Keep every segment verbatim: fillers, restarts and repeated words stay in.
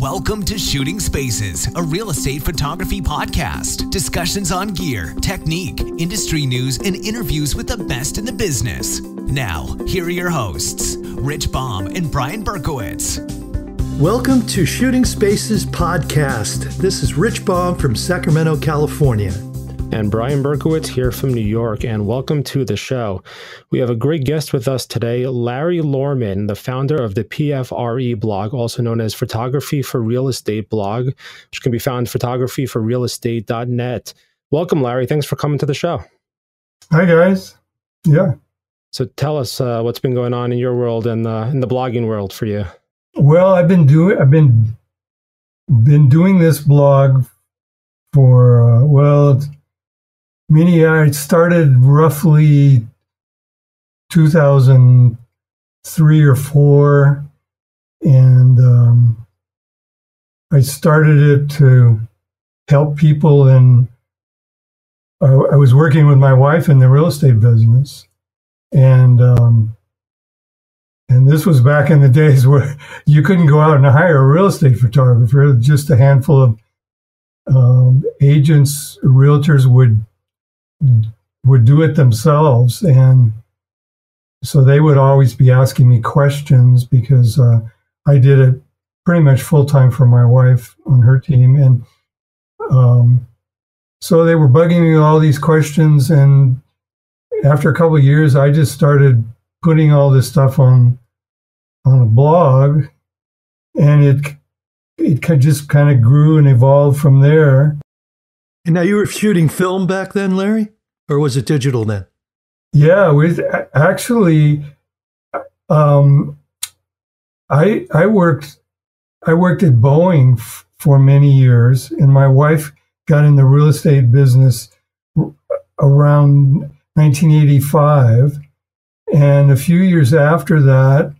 Welcome to Shooting Spaces, a real estate photography podcast. Discussions on gear, technique, industry news, and interviews with the best in the business. Now, here are your hosts, Rich Baum and Brian Berkowitz. Welcome to Shooting Spaces Podcast. This is Rich Baum from Sacramento, California. And Brian Berkowitz here from New York, and welcome to the show. We have a great guest with us today, Larry Lohrman, the founder of the P F R E blog, also known as Photography for Real Estate blog, which can be found at photography for real estate dot net. Welcome, Larry. Thanks for coming to the show. Hi, guys. Yeah. So tell us uh, what's been going on in your world and uh, in the blogging world for you. Well, I've been doing I've been been doing this blog for uh, well. Meaning I started roughly two thousand three or four, and um, I started it to help people. And I, I was working with my wife in the real estate business, and um, and this was back in the days where you couldn't go out and hire a real estate photographer. Just a handful of um, agents, realtors would. would do it themselves, and so they would always be asking me questions because uh, I did it pretty much full-time for my wife on her team, and um, so they were bugging me with all these questions. And after a couple of years, I just started putting all this stuff on on a blog, and it it just kind of grew and evolved from there. And now, you were shooting film back then, Larry? Or was it digital then? Yeah, we actually um, I I worked I worked at Boeing f for many years, and my wife got in the real estate business around nineteen eighty-five, and a few years after that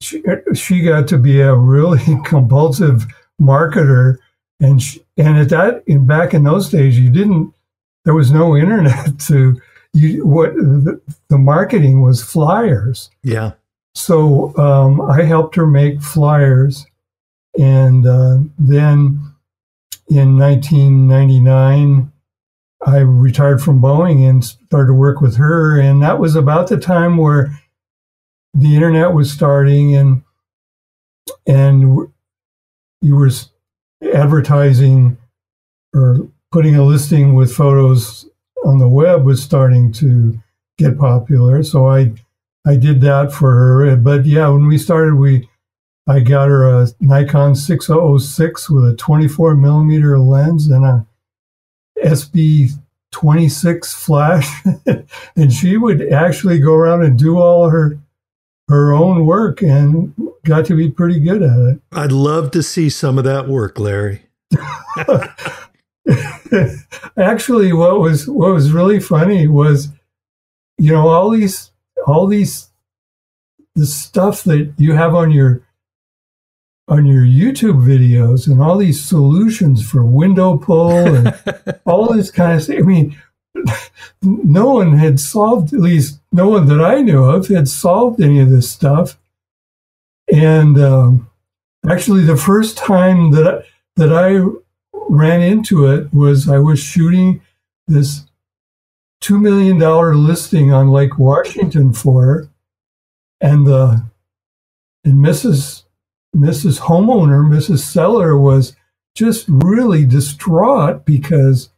she she got to be a really compulsive marketer. And she, and at that in back in those days, you didn't. There was no internet to you. What the, the marketing was flyers. Yeah. So um, I helped her make flyers, and uh, then in nineteen ninety-nine, I retired from Boeing and started to work with her. And that was about the time where the internet was starting, and and you were. Advertising or putting a listing with photos on the web was starting to get popular, so I I did that for her. But yeah, when we started, we I got her a Nikon six oh oh six with a twenty-four millimeter lens and a S B twenty-six flash, and she would actually go around and do all her her own work and got to be pretty good at it. I'd love to see some of that work, Larry. Actually, what was what was really funny was, you know, all these all these the stuff that you have on your on your YouTube videos and all these solutions for window pull and all this kind of stuff. I mean, no one had solved, at least no one that I knew of, had solved any of this stuff. And um, actually, the first time that I, that I ran into it was I was shooting this two million dollar listing on Lake Washington for her, and the and Missus Missus Homeowner, Missus Seller, was just really distraught because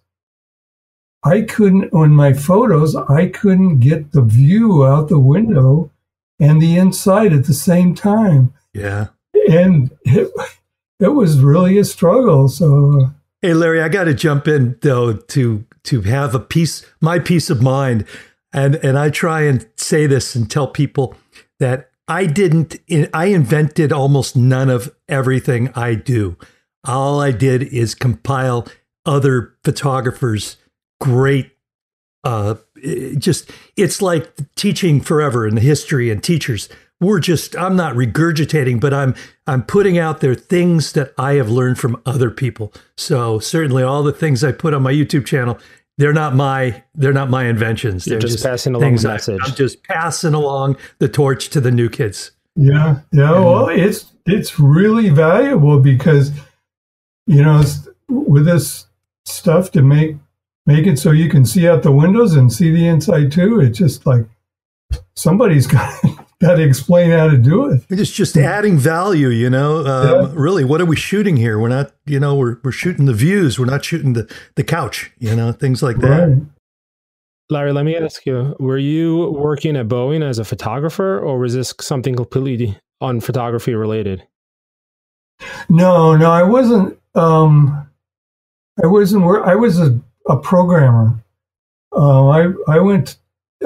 I couldn't, on my photos, I couldn't get the view out the window and the inside at the same time. Yeah. And it, it was really a struggle. So, hey, Larry, I got to jump in though to to have a piece, my peace of mind. And and I try and say this and tell people that I didn't, I invented almost none of everything I do. All I did is compile other photographers' great uh just it's like teaching forever in history and teachers. We're just I'm not regurgitating, but I'm I'm putting out there things that I have learned from other people. So certainly all the things I put on my YouTube channel, they're not my they're not my inventions. They're just, just passing along the message. I, I'm just passing along the torch to the new kids. Yeah, yeah. And, well, it's it's really valuable because, you know, with this stuff to make make it so you can see out the windows and see the inside too. It's just like somebody's got to, got to explain how to do it. It's just adding value, you know. Um, yeah. Really, what are we shooting here? We're not, you know, we're we're shooting the views. We're not shooting the the couch, you know, things like that. Right. Larry, let me ask you, were you working at Boeing as a photographer, or was this something completely on photography related? No, no, I wasn't. Um, I wasn't. I was a, a programmer. Uh, I I went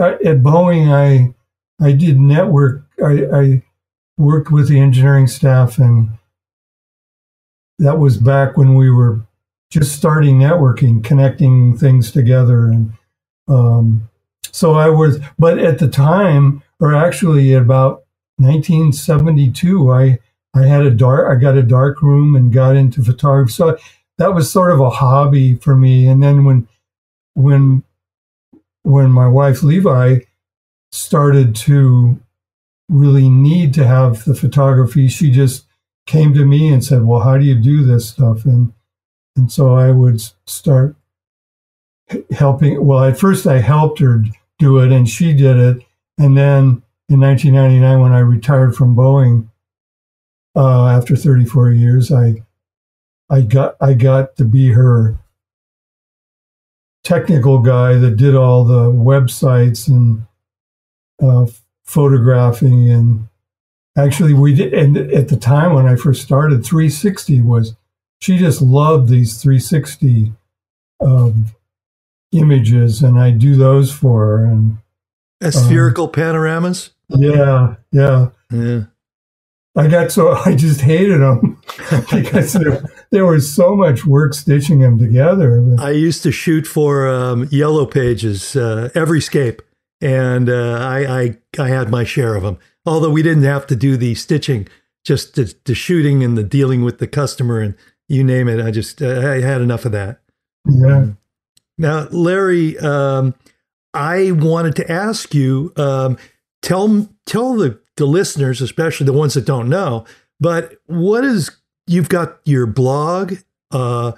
I, at Boeing. I I did network. I, I worked with the engineering staff, and that was back when we were just starting networking, connecting things together, and. Um, so I was, but at the time, or actually about nineteen seventy-two, I, I had a dark, I got a dark room and got into photography. So that was sort of a hobby for me. And then when, when, when my wife, Levi, started to really need to have the photography, she just came to me and said, well, how do you do this stuff? And, and so I would start helping. Well, at first I helped her do it, and she did it. And then in nineteen ninety-nine, when I retired from Boeing, uh, after thirty-four years, I, I got, I got to be her technical guy that did all the websites and uh, photographing. And actually, we did. And at the time when I first started, three sixty was. She just loved these three sixty. Um, images, and I do those for her. And um, spherical panoramas. Yeah, yeah, yeah. I got so I just hated them because there, there was so much work stitching them together. But I used to shoot for um, Yellow Pages, uh, EveryScape, and uh, I, I I had my share of them. Although we didn't have to do the stitching, just the, the shooting and the dealing with the customer and you name it. I just uh, I had enough of that. Yeah. Now, Larry, um, I wanted to ask you, um, tell tell the, the listeners, especially the ones that don't know, but what is, you've got your blog, uh,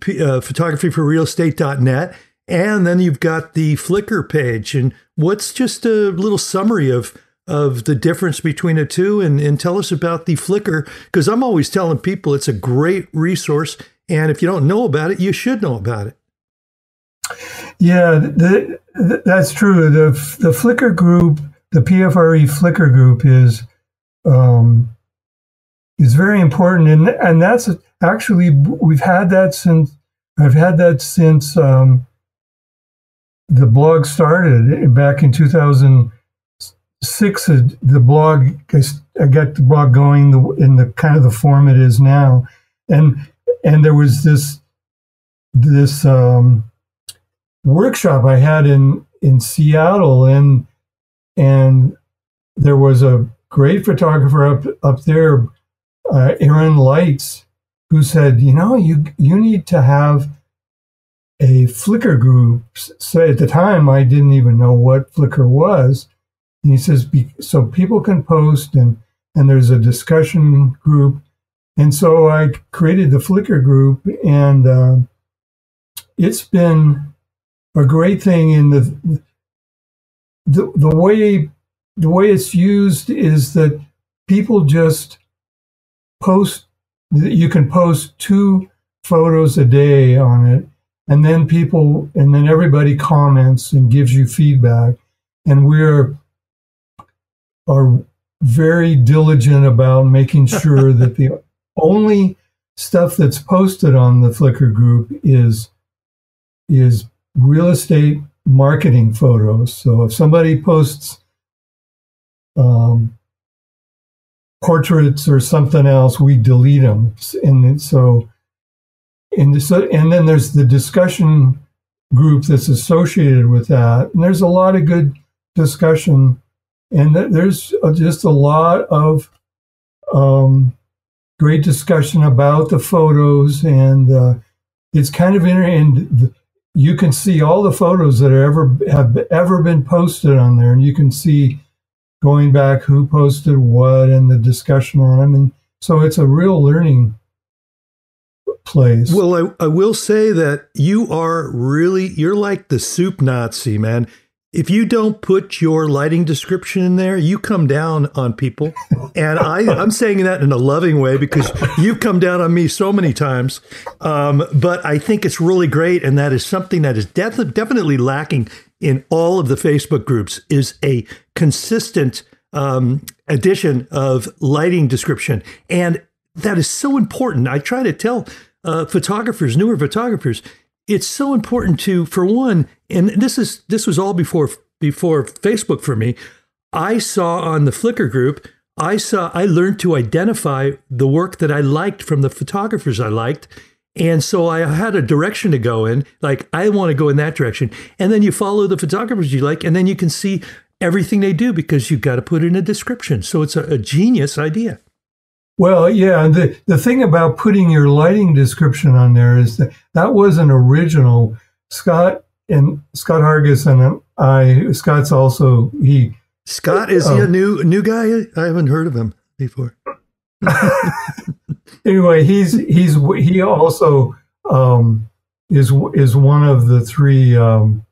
P, uh, photography for real estate dot net, and then you've got the Flickr page. And what's just a little summary of of the difference between the two? And, and tell us about the Flickr, because I'm always telling people it's a great resource. And if you don't know about it, you should know about it. Yeah, the, the, that's true. The the Flickr group, the P F R E Flickr group, is um, is very important, and and that's actually we've had that since I've had that since um, the blog started back in two thousand six. The blog I got the blog going in the kind of the form it is now, and and there was this this. Um, workshop I had in in Seattle, and and there was a great photographer up up there, uh, Aaron Lights, who said, you know, you you need to have a Flickr group. So at the time, I didn't even know what Flickr was. And he says, Be, so people can post, and and there's a discussion group. And so I created the Flickr group, and uh, it's been a great thing in the, the the way the way it's used is that people just post. You can post two photos a day on it, and then people and then everybody comments and gives you feedback. And we're are very diligent about making sure that the only stuff that's posted on the Flickr group is is. real estate marketing photos. So if somebody posts um, portraits or something else, we delete them. And so, and so, and then there's the discussion group that's associated with that. And there's a lot of good discussion, and there's just a lot of um, great discussion about the photos, and uh, it's kind of interesting. You can see all the photos that are ever have ever been posted on there, and you can see going back, who posted what, and the discussion on. And so it's a real learning place. Well, I, I will say that you are really, you're like the soup Nazi, man. If you don't put your lighting description in there, you come down on people. And I, I'm saying that in a loving way because you've come down on me so many times. Um, but I think it's really great. And that is something that is def definitely lacking in all of the Facebook groups, is a consistent um, addition of lighting description. And that is so important. I try to tell uh, photographers, newer photographers, it's so important to, for one, and this is this was all before before Facebook for me. I saw on the Flickr group, I saw I learned to identify the work that I liked from the photographers I liked, and so I had a direction to go in. Like, I want to go in that direction, and then you follow the photographers you like, and then you can see everything they do because you've got to put in a description. So it's a, a genius idea. Well, yeah, and the, the thing about putting your lighting description on there is that that wasn't original. Scott and Scott Hargis and I, Scott's also, he... Scott, is uh, he a new new guy? I haven't heard of him before. Anyway, he's he's he also um, is, is one of the three, um,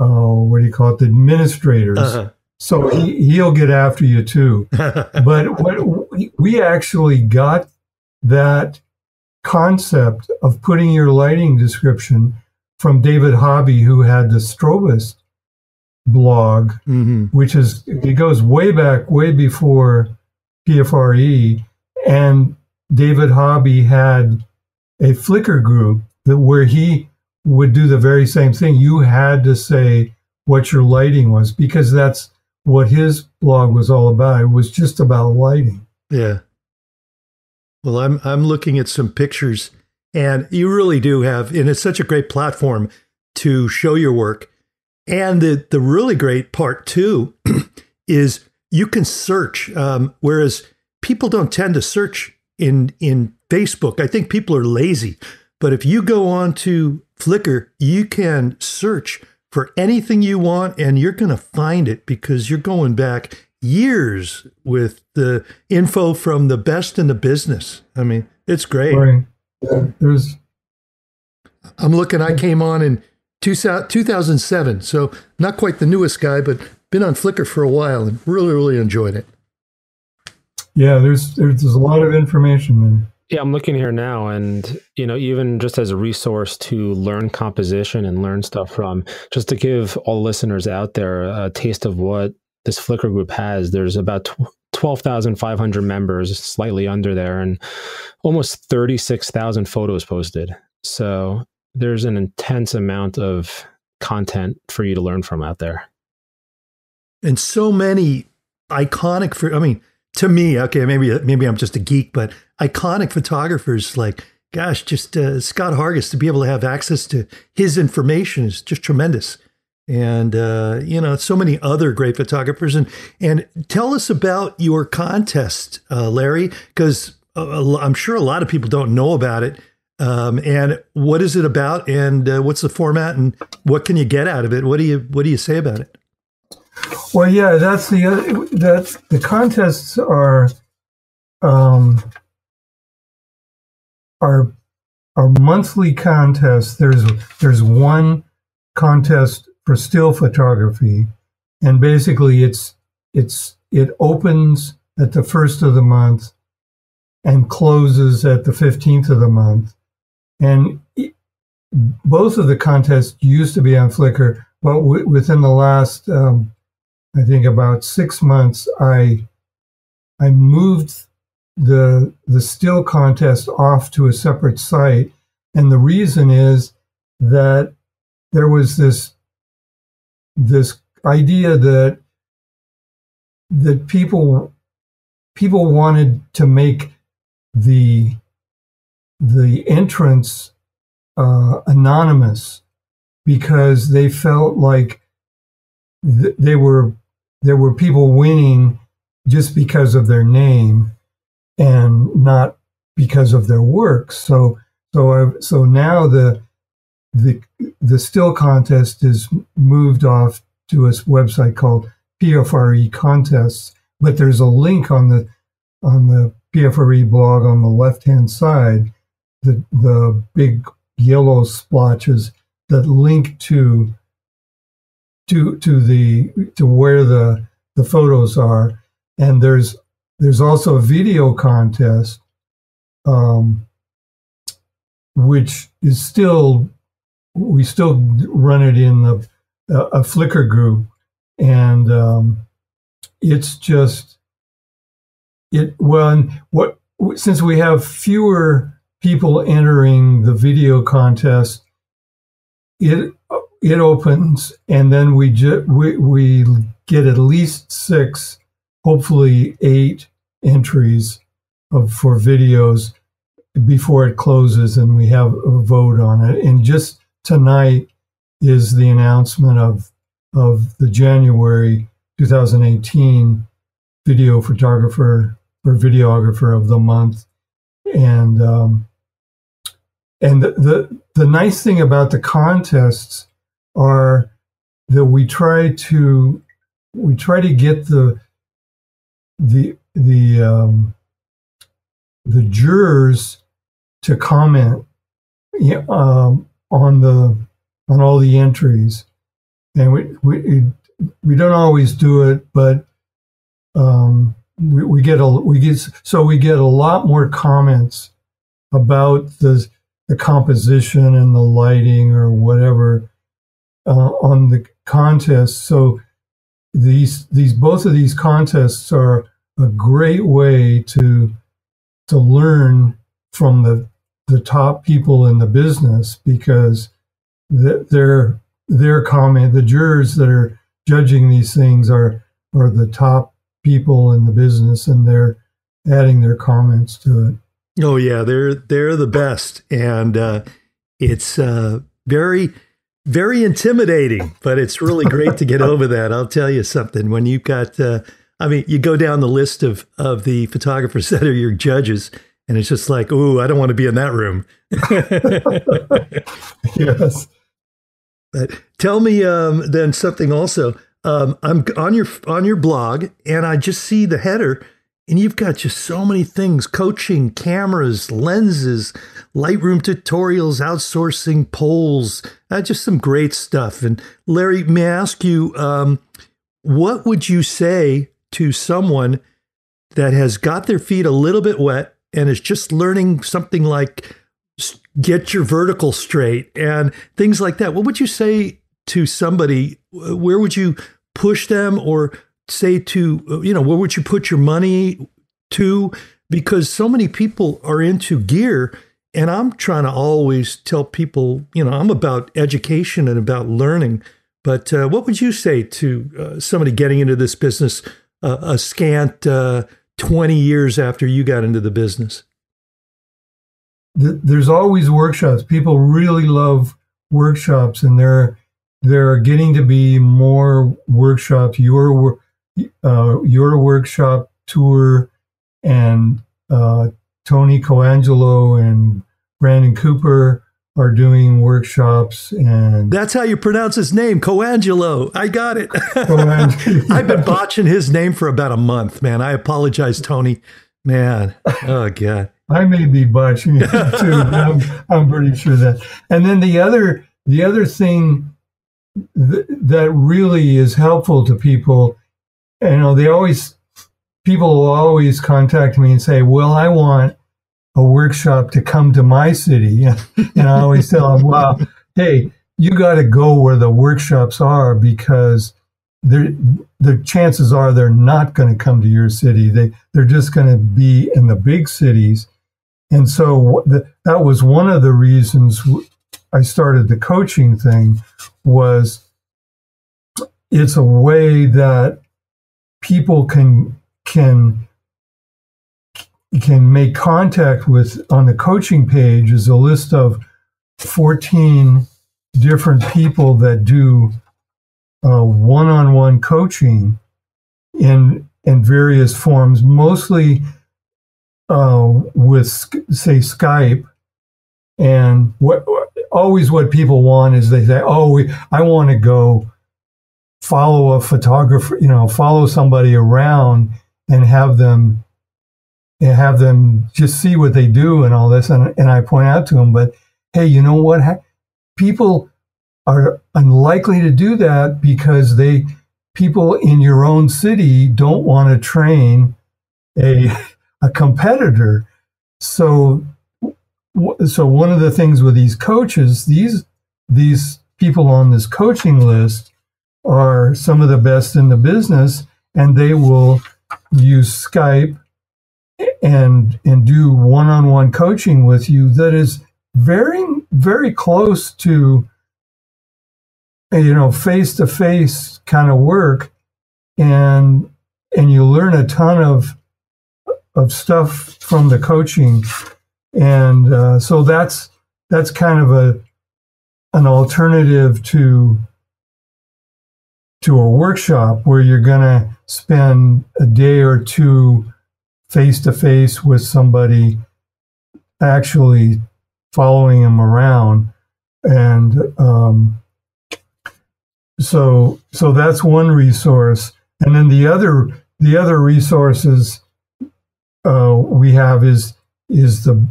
uh, what do you call it, the administrators. Uh-huh. So he, he'll get after you too. But what we actually got that concept of putting your lighting description from David Hobby, who had the Strobist blog, mm-hmm. which is, it goes way back, way before P F R E. And David Hobby had a Flickr group that where he would do the very same thing. You had to say what your lighting was, because that's what his blog was all about. It was just about lighting. Yeah. Well, I'm I'm looking at some pictures, and you really do have, and it's such a great platform to show your work. And the the really great part too is you can search, um, whereas people don't tend to search in in Facebook. I think people are lazy, but if you go on to Flickr, you can search for anything you want, and you're going to find it because you're going back years with the info from the best in the business. I mean, it's great. Right. There's, I'm looking, I came on in two thousand seven, so not quite the newest guy, but been on Flickr for a while and really, really enjoyed it. Yeah, there's, there's, there's a lot of information there. Yeah, I'm looking here now, and you know, even just as a resource to learn composition and learn stuff from, just to give all listeners out there a taste of what this Flickr group has. There's about twelve thousand five hundred members, slightly under there, and almost thirty-six thousand photos posted. So there's an intense amount of content for you to learn from out there. And so many iconic, for, I mean, to me, okay, maybe maybe I'm just a geek, but iconic photographers like, gosh, just uh, Scott Hargis, to be able to have access to his information is just tremendous. And, uh, you know, so many other great photographers. And, and tell us about your contest, uh, Larry, because uh, I'm sure a lot of people don't know about it. Um, and what is it about, and uh, what's the format, and what can you get out of it? What do you, what do you say about it? Well, yeah, that's the other, that the contests are um, are are monthly contests. There's there's one contest for still photography, and basically it's it's it opens at the first of the month and closes at the fifteenth of the month. And it, both of the contests used to be on Flickr, but w within the last um, I think about six months, I I moved the the still contest off to a separate site, and the reason is that there was this this idea that that people people wanted to make the the entrance uh, anonymous, because they felt like th they were. There were people winning just because of their name and not because of their work. So, so, I've, so now the, the, the still contest is moved off to a website called P F R E Contests, but there's a link on the on the P F R E blog on the left-hand side, the, the big yellow splotches that link to to to the to where the the photos are. And there's there's also a video contest, um, which is still we still run it in the a, a Flickr group, and um, it's just it well. And what since we have fewer people entering the video contest, it it opens, and then we just we we get at least six, hopefully eight entries of for videos before it closes, and we have a vote on it. And just tonight is the announcement of of the January two thousand eighteen video photographer or videographer of the month. And um, and the, the the nice thing about the contests are that we try to we try to get the the the um, the jurors to comment um, on the on all the entries, and we we we don't always do it, but um, we, we get a we get so we get a lot more comments about the the composition and the lighting or whatever uh, on the contest. So these these both of these contests are a great way to to learn from the the top people in the business, because the, their their comment the jurors that are judging these things are are the top people in the business, and they're adding their comments to it. Oh yeah, they're they're the best, and uh, it's uh, very. Very intimidating, but it's really great to get over that. I'll tell you something. When you've got, uh, I mean, you go down the list of of the photographers that are your judges, and it's just like, ooh, I don't want to be in that room. Yes. But tell me um, then something also. Um, I'm on your on your blog, and I just see the header, and you've got just so many things: coaching, cameras, lenses, Lightroom tutorials, outsourcing, polls, uh, just some great stuff. And Larry, may I ask you, um, what would you say to someone that has got their feet a little bit wet and is just learning something like get your vertical straight and things like that? What would you say to somebody? Where would you push them, or say to, you know, where would you put your money to? Because so many people are into gear, and I'm trying to always tell people, you know, I'm about education and about learning. But uh, what would you say to uh, somebody getting into this business uh, a scant uh, twenty years after you got into the business? There's always workshops. People really love workshops, and there there are getting to be more workshops. Your Uh, your workshop tour, and uh, Tony Colangelo and Brandon Cooper are doing workshops. And that's how you pronounce his name, Colangelo. I got it. I've been botching his name for about a month, man. I apologize, Tony. Man, oh God, I may be botching it too. I'm, I'm pretty sure that. And then the other, the other thing th that really is helpful to people. You know, they always, people will always contact me and say, well, I want a workshop to come to my city. And I always tell them, wow, hey, you got to go where the workshops are, because the chances are they're not going to come to your city. They, they're just going to be in the big cities. And so the, that was one of the reasons I started the coaching thing, was it's a way that people can can can make contact with. On the coaching page is a list of fourteen different people that do uh, one-on-one coaching in in various forms, mostly uh, with say Skype. And what always what people want is they say, "Oh, we, I want to go follow a photographer, you know, follow somebody around and have them and have them just see what they do and all this. And, and I point out to them, but hey, you know what? People are unlikely to do that because they, people in your own city don't want to train a, a competitor. So, so one of the things with these coaches, these, these people on this coaching list are some of the best in the business, and they will use Skype and, and do one-on-one coaching with you that is very, very close to, you know, face-to-face kind of work. And, and you learn a ton of, of stuff from the coaching. And uh, so that's, that's kind of a, an alternative to, to a workshop where you're going to spend a day or two face-to-face with somebody, actually following them around. And um, so, so that's one resource. And then the other, the other resources uh, we have is, is the,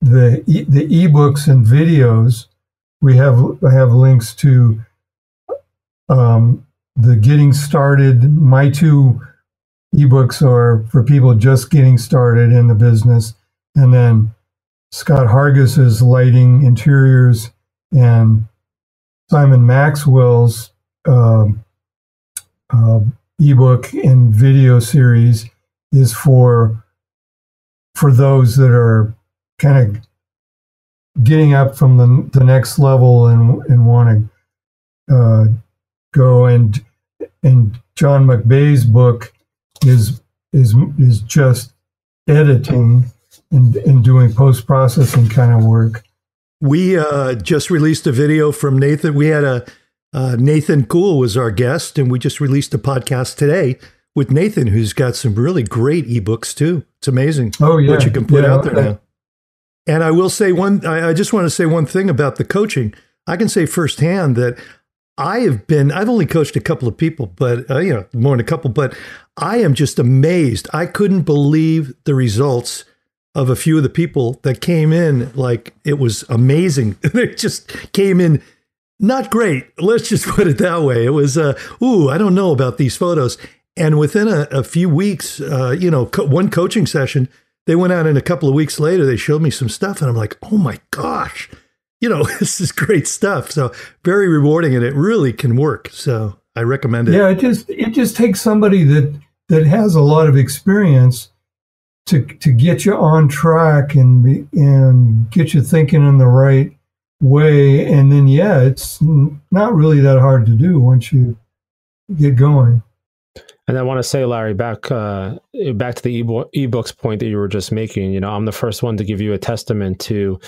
the, e- the ebooks and videos. We have, I have links to um, the Getting Started. My two ebooks are for people just getting started in the business. And then Scott Hargis's Lighting Interiors and Simon Maxwell's uh, uh, ebook and video series is for, for those that are kind of getting up from the, the next level and, and want to uh, go. And, and John McBay's book is, is, is just editing and, and doing post-processing kind of work. We uh, just released a video from Nathan. We had a, uh, Nathan Cool was our guest, and we just released a podcast today with Nathan, who's got some really great ebooks too. It's amazing oh, yeah. what you can put yeah, out there okay. now. And I will say one, I just want to say one thing about the coaching. I can say firsthand that I have been, I've only coached a couple of people, but uh, you know, more than a couple, but I am just amazed. I couldn't believe the results of a few of the people that came in. Like, it was amazing. They just came in not great. Let's just put it that way. It was, uh, ooh, I don't know about these photos. And within a, a few weeks, uh, you know, co- one coaching session, they went out, and a couple of weeks later, they showed me some stuff, and I'm like, oh my gosh, you know, this is great stuff. So very rewarding, and it really can work. So I recommend it. Yeah, it just it just takes somebody that that has a lot of experience to to get you on track and be, and get you thinking in the right way. And then, yeah, it's not really that hard to do once you get going. And I want to say, Larry, back uh, back to the ebook, ebooks point that you were just making, you know, I'm the first one to give you a testament to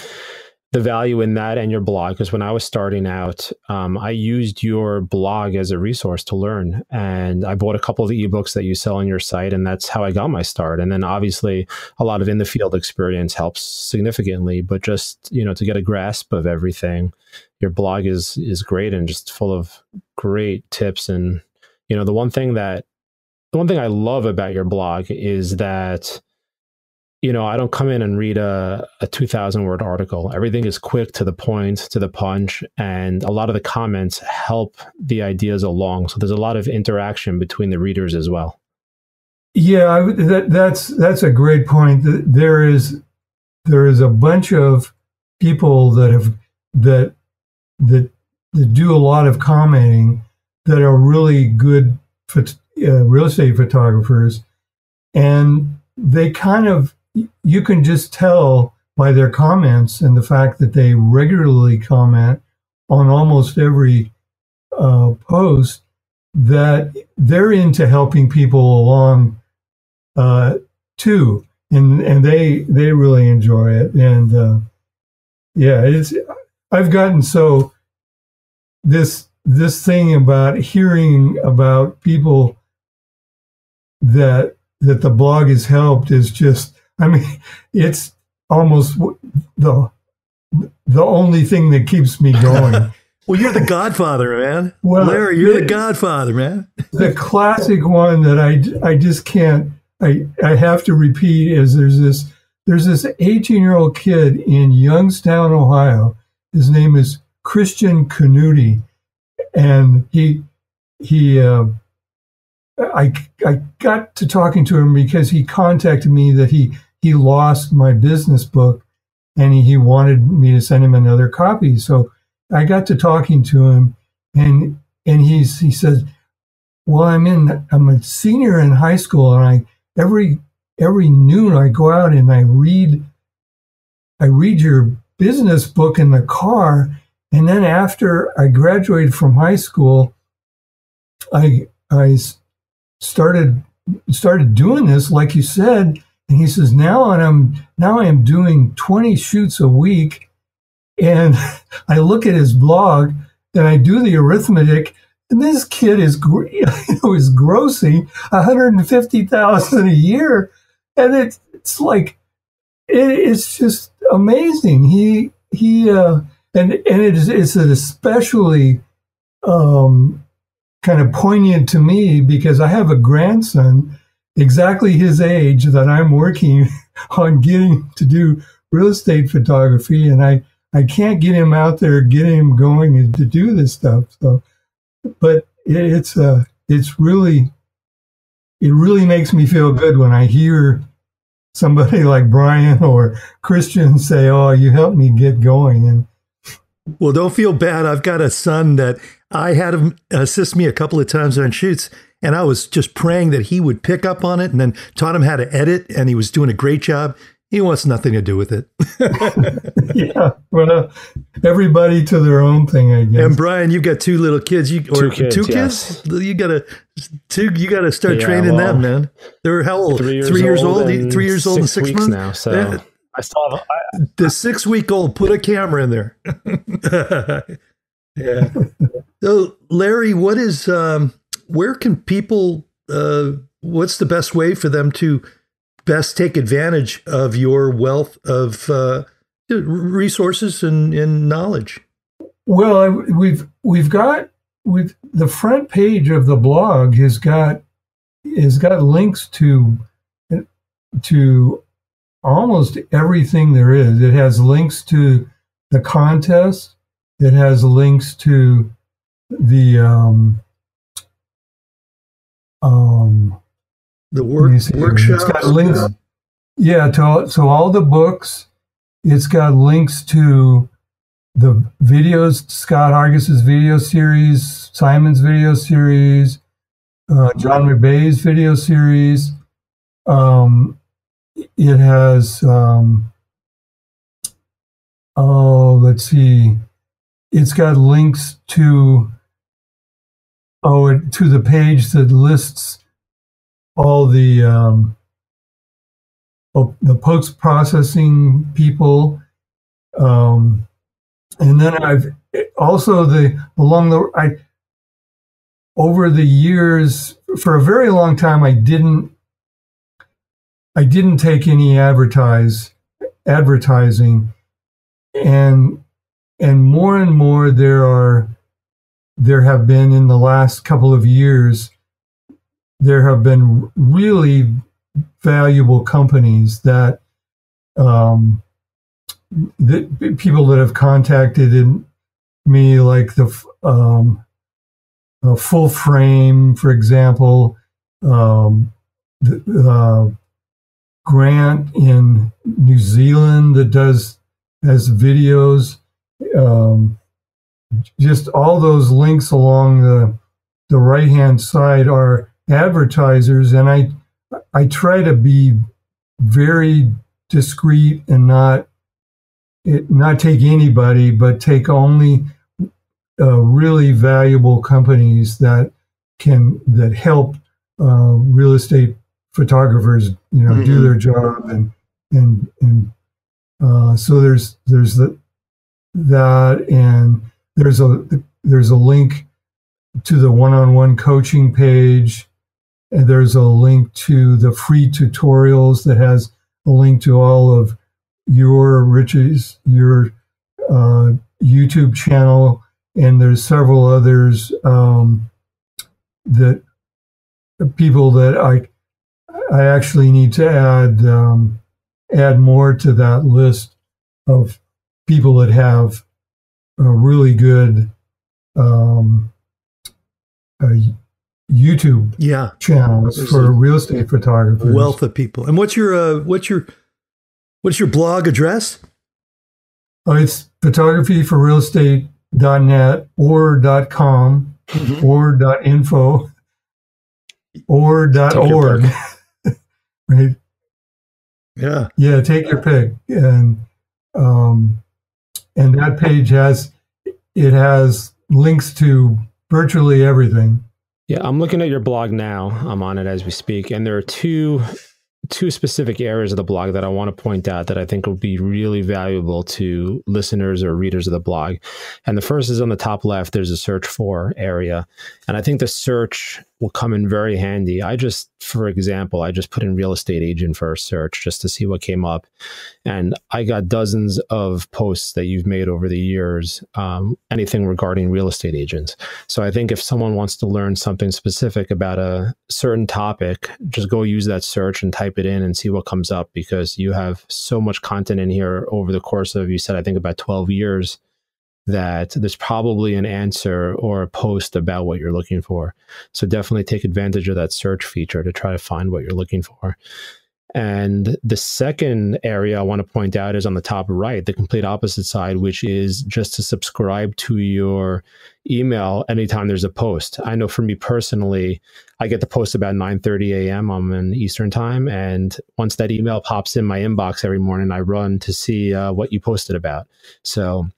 the value in that and your blog, because when I was starting out, um, I used your blog as a resource to learn. And I bought a couple of the ebooks that you sell on your site, and that's how I got my start. And then obviously a lot of in the field experience helps significantly, but just, you know, to get a grasp of everything, your blog is is great and just full of great tips. And, you know, the one thing that The one thing I love about your blog is that, you know, I don't come in and read a, a two thousand word article. Everything is quick, to the point, to the punch, and a lot of the comments help the ideas along. So there's a lot of interaction between the readers as well. Yeah, that, that's that's a great point. There is there is a bunch of people that have that that, that do a lot of commenting that are really good for. Uh, real estate photographers, and they kind of, you can just tell by their comments and the fact that they regularly comment on almost every uh, post that they're into helping people along uh, too, and and they they really enjoy it. And uh, yeah, it's I've gotten so this this thing about hearing about people that that the blog has helped is just, I mean, it's almost the the only thing that keeps me going. Well, you're the godfather, man. Well, Larry, you're it, the godfather, man. The classic one that I, I just can't, I, I have to repeat is there's this, there's this eighteen-year-old kid in Youngstown, Ohio. His name is Christian Canuti. And he, he, uh, I, I got to talking to him because he contacted me that he, he lost my business book and he, he wanted me to send him another copy. So I got to talking to him, and and he's he says, "Well, I'm in I'm a senior in high school, and I every every noon I go out and I read I read your business book in the car, and then after I graduated from high school, I I started started doing this like you said." And he says, "Now and I'm now I am doing twenty shoots a week." And I look at his blog and I do the arithmetic, and this kid is, you know, is grossing one hundred fifty thousand dollars a year. And it, it's like, it, it's just amazing. He, he, uh, and, and it is, it's especially, um, kind of poignant to me because I have a grandson exactly his age that I'm working on getting to do real estate photography. And I, I can't get him out there, get him going to do this stuff. So, but it, it's uh, it's really, it really makes me feel good when I hear somebody like Brian or Christian say, "Oh, you helped me get going." And well, don't feel bad. I've got a son that I had him assist me a couple of times on shoots, and I was just praying that he would pick up on it, and then taught him how to edit, and he was doing a great job. He wants nothing to do with it. Yeah, well, everybody to their own thing, I guess. And Brian, you've got two little kids. You or two kids? Two kids? Yes. You gotta, two. You gotta start yeah, training well, them, man. They're how old? Three years, three years old. old three years old and six weeks months now. So yeah. I still have I, the six-week-old put a camera in there. Yeah. So, Larry, what is? Um, where can people? Uh, what's the best way for them to best take advantage of your wealth of uh, resources and, and knowledge? Well, I, we've we've got we've the front page of the blog has got has got links to to almost everything there is. It has links to the contest. It has links to the um, um the work, workshops. It's got links, yeah, to all, so all the books. It's got links to the videos, Scott Hargis's video series, Simon's video series, uh, John McBay's video series. Um, it has, um, oh, let's see. It's got links to, oh, it, to the page that lists all the um, the post processing people, um, and then I've also the along the I over the years for a very long time I didn't I didn't take any advertise advertising, and and more and more there are there have been in the last couple of years. There have been really valuable companies that, um, that people that have contacted me, like the um, uh, Full Frame, for example, um, the, uh, Grant in New Zealand that does has videos, um, just all those links along the the right hand side are advertisers, and I I try to be very discreet and not it, not take anybody, but take only uh, really valuable companies that can that help uh, real estate photographers, you know, mm-hmm. do their job, and and and uh, so there's there's the, that, and there's a there's a link to the one-on-one coaching page. And there's a link to the free tutorials that has a link to all of your Rich's, your uh, YouTube channel and there's several others um, that people that I I actually need to add um, add more to that list of people that have a really good um, uh, YouTube yeah. channels There's for real estate photographers. Wealth of people. And what's your uh, what's your what's your blog address? Oh, it's photography for real estate dot net or .com mm-hmm. or .info or .org. Right? Yeah. Yeah, take your pick. And um and that page has it has links to virtually everything. Yeah, I'm looking at your blog now. I'm on it as we speak, and there are two two specific areas of the blog that I want to point out that I think will be really valuable to listeners or readers of the blog. And the first is on the top left, there's a search for area. And I think the search will come in very handy. I just, for example, I just put in real estate agent for a search just to see what came up. And I got dozens of posts that you've made over the years, um, anything regarding real estate agents. So I think if someone wants to learn something specific about a certain topic, just go use that search and type it in and see what comes up, because you have so much content in here over the course of, you said, I think about twelve years. That there's probably an answer or a post about what you're looking for. So definitely take advantage of that search feature to try to find what you're looking for. And the second area I want to point out is on the top right, the complete opposite side, which is just to subscribe to your email anytime there's a post. I know for me personally, I get the post about nine thirty a m I'm in Eastern time. And once that email pops in my inbox every morning, I run to see uh, what you posted about. So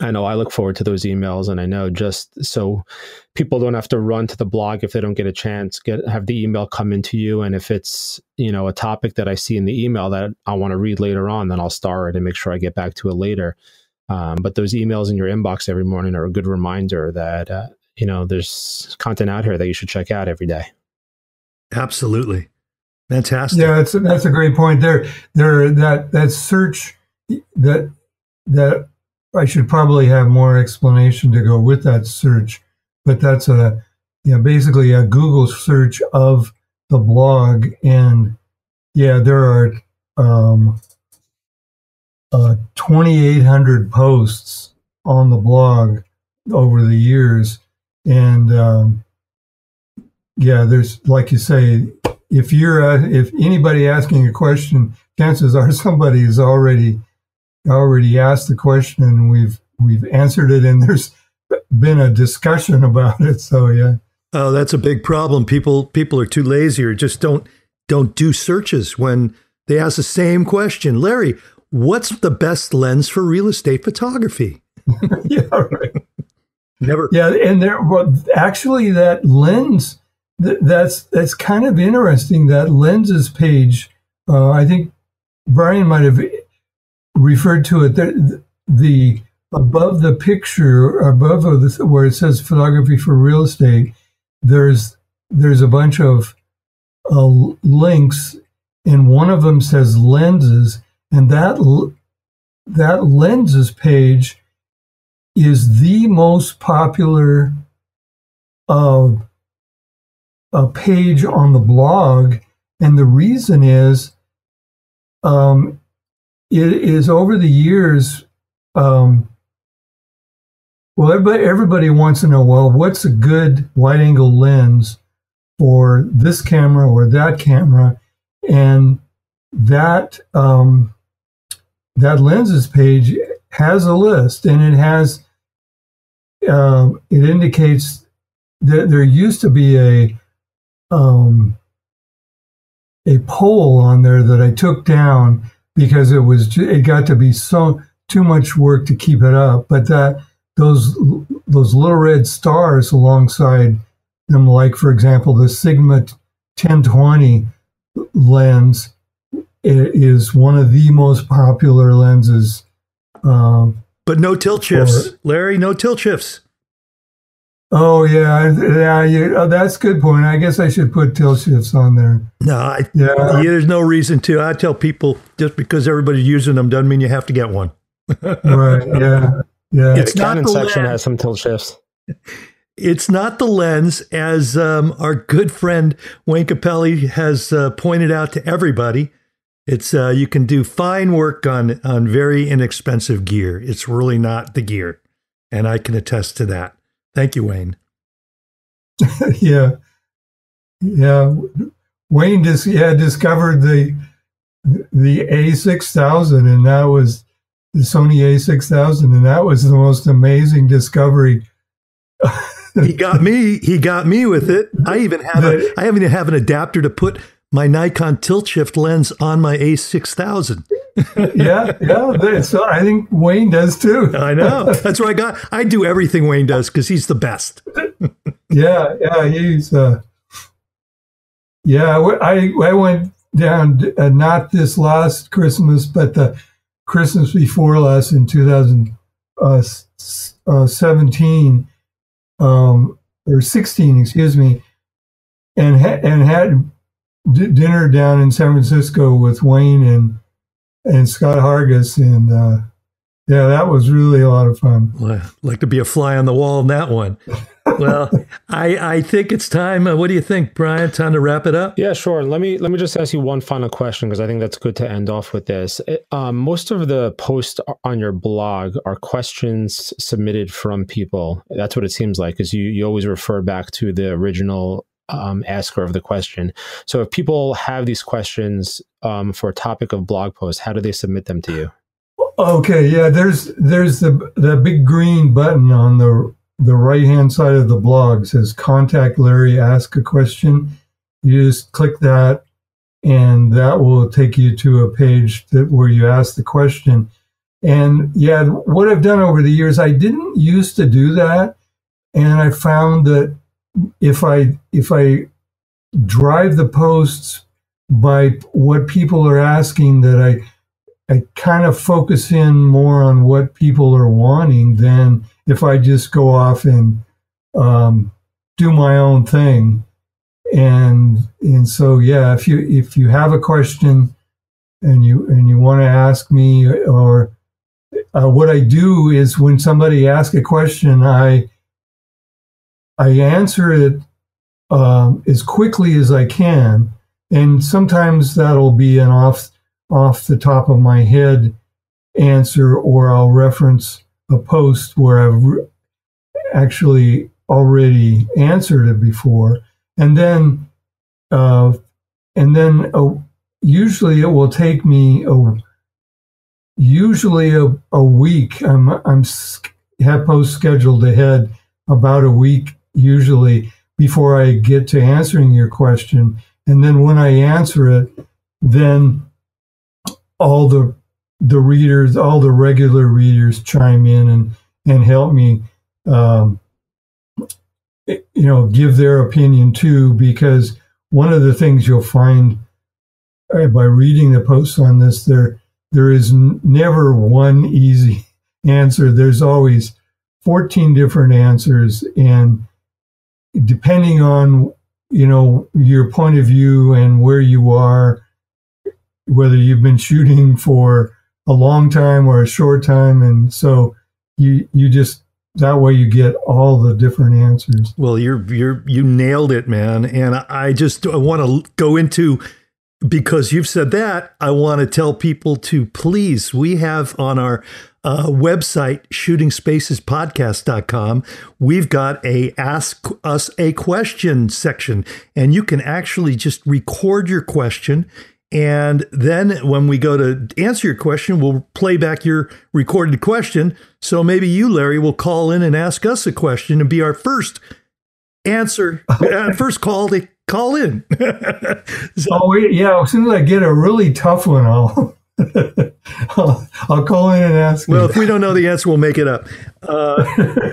I know I look forward to those emails, and I know just so people don't have to run to the blog if they don't get a chance, get have the email come into you. And if it's, you know, a topic that I see in the email that I want to read later on, then I'll star it and make sure I get back to it later. Um, but those emails in your inbox every morning are a good reminder that, uh, you know, there's content out here that you should check out every day. Absolutely. Fantastic. Yeah, that's, that's a great point there. There, that, that search that, that, I should probably have more explanation to go with that search, but that's a, you know, basically a Google search of the blog. And yeah, there are um, uh, twenty-eight hundred posts on the blog over the years. And um, yeah, there's, like you say, if you're, uh, if anybody asking a question, chances are somebody is already already asked the question and we've we've answered it, and there's been a discussion about it. So yeah. Oh, that's a big problem. People people are too lazy or just don't don't do searches when they ask the same question. Larry, what's the best lens for real estate photography? Yeah, right. Never. Yeah, and there well, actually that lens th that's that's kind of interesting. That lenses page, uh, I think Brian might have referred to it, the, the above the picture, above of this, where it says photography for real estate, there's there's a bunch of uh, links, and one of them says lenses, and that that lenses page is the most popular uh, a page on the blog, and the reason is. Um, It is over the years, um, well, everybody, everybody wants to know, well, what's a good wide angle lens for this camera or that camera? And that, um, that lenses page has a list, and it has, uh, it indicates that there used to be a, um, a poll on there that I took down, because it was it got to be so too much work to keep it up, but that those those little red stars alongside them, like for example the Sigma ten twenty lens, is one of the most popular lenses. Um, but no tilt shifts, for, Larry. No tilt shifts. Oh yeah, yeah, yeah. Oh, that's a good point. I guess I should put tilt shifts on there. No, I, yeah. Yeah, there's no reason to. I tell people just because everybody's using them doesn't mean you have to get one. Right. Yeah. Yeah, it's the Canon section lens. Has some tilt shifts. It's not the lens, as um, our good friend Wayne Capelli has uh, pointed out to everybody. It's uh, you can do fine work on on very inexpensive gear. It's really not the gear, and I can attest to that. Thank you, Wayne. yeah, yeah. Wayne just yeah discovered the the A six thousand, and that was the Sony A six thousand, and that was the most amazing discovery. he got me. He got me with it. I even have a. I even have an adapter to put my Nikon tilt shift lens on my A six thousand. yeah, yeah. So I think Wayne does too. I know. That's where I got. I do everything Wayne does because he's the best. yeah, yeah. He's. Uh, yeah, I I went down uh, not this last Christmas, but the Christmas before last in two thousand seventeen um, or sixteen, excuse me, and ha and had. D dinner down in San Francisco with Wayne and and Scott Hargis, and uh, yeah, that was really a lot of fun. Well, I'd like to be a fly on the wall in that one. Well, I I think it's time. Uh, what do you think, Brian? Time to wrap it up? Yeah, sure. Let me let me just ask you one final question because I think that's good to end off with this. It, um, most of the posts on your blog are questions submitted from people. That's what it seems like, because you you always refer back to the original. Um, asker of the question. So if people have these questions um, for a topic of blog posts, how do they submit them to you? Okay, yeah, there's there's the the big green button on the the right hand side of the blog. It says Contact Larry, ask a question. You just click that, and that will take you to a page that where you ask the question. And yeah, what I've done over the years, I didn't used to do that, and I found that. If I if I drive the posts by what people are asking, that I I kind of focus in more on what people are wanting than if I just go off and um, do my own thing. And and so yeah, if you if you have a question and you and you want to ask me, or uh, what I do is when somebody asks a question, I. I answer it um, as quickly as I can, and sometimes that'll be an off off the top of my head answer, or I'll reference a post where I've re actually already answered it before, and then uh, and then uh, usually it will take me a usually a, a week. I'm I'm have posts scheduled ahead about a week. Usually before I get to answering your question. And then when I answer it, then all the the readers, all the regular readers chime in and, and help me, um, you know, give their opinion too, because one of the things you'll find uh, by reading the posts on this, there there is n never one easy answer. There's always fourteen different answers, and depending on, you know, your point of view and where you are, whether you've been shooting for a long time or a short time. And so you, you just, that way you get all the different answers. Well, you're, you're, you nailed it, man. And I just I want to go into, because you've said that, I want to tell people to please, we have on our Uh, website, shooting spaces podcast dot com. We've got a ask us a question section, and you can actually just record your question. And then when we go to answer your question, we'll play back your recorded question. So maybe you, Larry, will call in and ask us a question and be our first answer, uh, first call to call in. so, oh, yeah. As soon as I get a really tough one, I'll... I'll, I'll call in and ask. Well, you. If we don't know the answer, we'll make it up. Uh,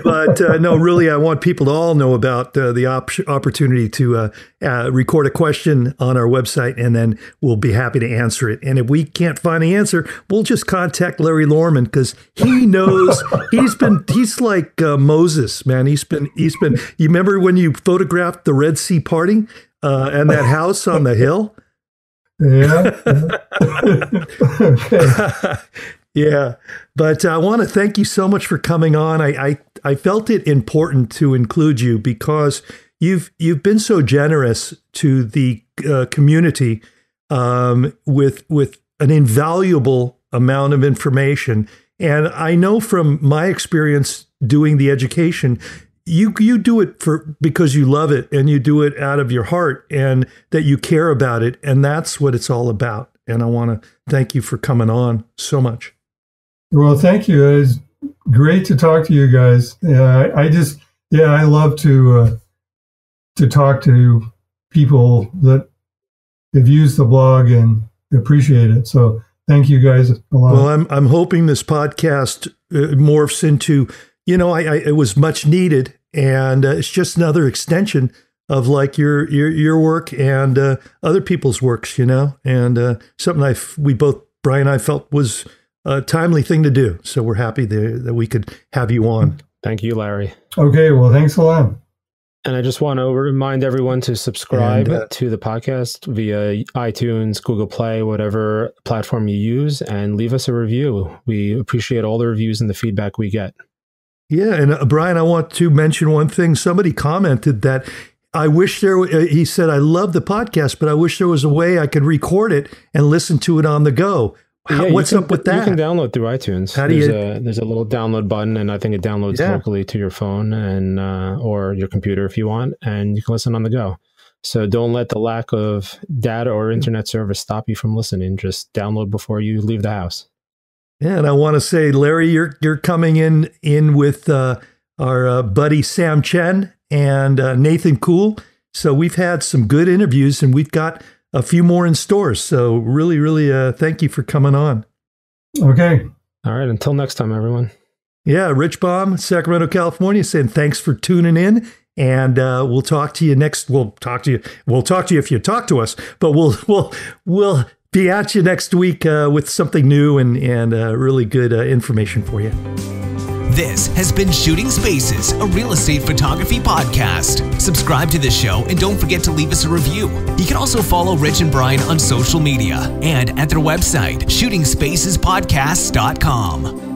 but uh, no, really, I want people to all know about uh, the op opportunity to uh, uh, record a question on our website, and then we'll be happy to answer it. And if we can't find the answer, we'll just contact Larry Lohrman, because he knows. he's been he's like uh, Moses, man. He's been he's been. You remember when you photographed the Red Sea parting uh, and that house on the hill? Yeah. Okay. Yeah. But I want to thank you so much for coming on. I, I, I felt it important to include you because you've, you've been so generous to the uh, community um, with, with an invaluable amount of information. And I know from my experience doing the education, you, you do it for, because you love it and you do it out of your heart and that you care about it. And that's what it's all about. And I want to thank you for coming on so much. Well, thank you. It was great to talk to you guys. Yeah, I, I just, yeah, I love to, uh, to talk to people that have used the blog and appreciate it. So thank you guys a lot. Well, I'm, I'm hoping this podcast uh, morphs into, you know, I, I, it was much needed, and uh, it's just another extension of like your your your work and uh, other people's works, you know, and uh, something I f we both, Brian and I, felt was a timely thing to do. So we're happy that, that we could have you on. Thank you, Larry. Okay, well, thanks a lot. And I just want to remind everyone to subscribe and, uh, to the podcast via iTunes, Google Play, whatever platform you use, and leave us a review. We appreciate all the reviews and the feedback we get. Yeah, and uh, Brian, I want to mention one thing. Somebody commented that I wish there, uh, he said, I love the podcast, but I wish there was a way I could record it and listen to it on the go. How, yeah, what's can, up with that? You can download through iTunes. How do there's, you, a, there's a little download button, and I think it downloads yeah. locally to your phone and uh, or your computer if you want, and you can listen on the go. So don't let the lack of data or internet service stop you from listening. Just download before you leave the house. Yeah, and I want to say, Larry, you're you're coming in in with uh, our uh, buddy Sam Chen and uh, Nathan Cool. So we've had some good interviews, and we've got a few more in stores. So really, really, uh, thank you for coming on. Okay. All right. Until next time, everyone. Yeah, Rich Baum, Sacramento, California, saying thanks for tuning in, and uh, we'll talk to you next. We'll talk to you. We'll talk to you if you talk to us, but we'll we'll we'll. Be at you next week uh, with something new and, and uh, really good uh, information for you. This has been Shooting Spaces, a real estate photography podcast. Subscribe to this show and don't forget to leave us a review. You can also follow Rich and Brian on social media and at their website, shooting spaces podcast dot com.